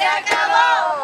¡Se acabó!